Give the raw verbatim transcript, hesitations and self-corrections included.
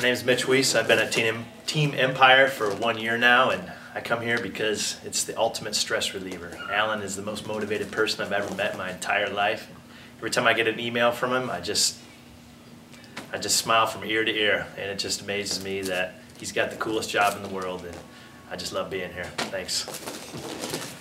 My name is Mitch Weiss. I've been at Team, Team Empire for one year now, and I come here because it's the ultimate stress reliever. Alan is the most motivated person I've ever met in my entire life. Every time I get an email from him, I just, I just smile from ear to ear, and it just amazes me that he's got the coolest job in the world, and I just love being here. Thanks.